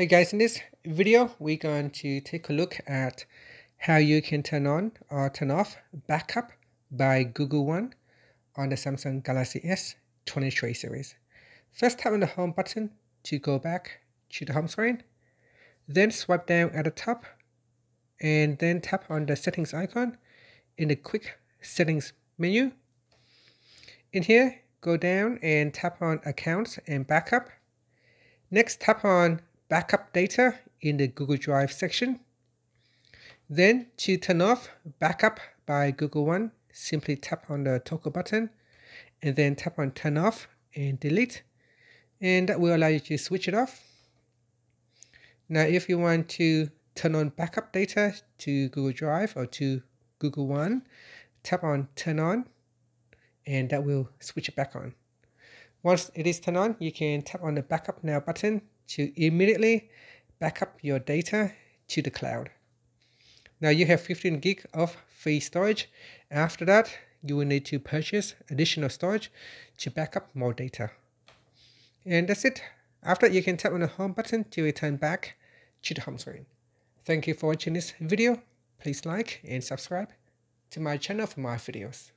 Hey guys, in this video, we're going to take a look at how you can turn on or turn off backup by Google One on the Samsung Galaxy S23 series. First, tap on the home button to go back to the home screen. Then swipe down at the top and then tap on the settings icon in the quick settings menu. In here, go down and tap on accounts and backup. Next, tap on backup data in the Google Drive section. Then to turn off backup by Google One, simply tap on the toggle button and then tap on turn off and delete. And that will allow you to switch it off. Now, if you want to turn on backup data to Google Drive or to Google One, tap on turn on and that will switch it back on. Once it is turned on, you can tap on the backup now button to immediately back up your data to the cloud. Now you have 15 gig of free storage. After that, you will need to purchase additional storage to back up more data. And that's it. After that, you can tap on the home button to return back to the home screen. Thank you for watching this video. Please like and subscribe to my channel for more videos.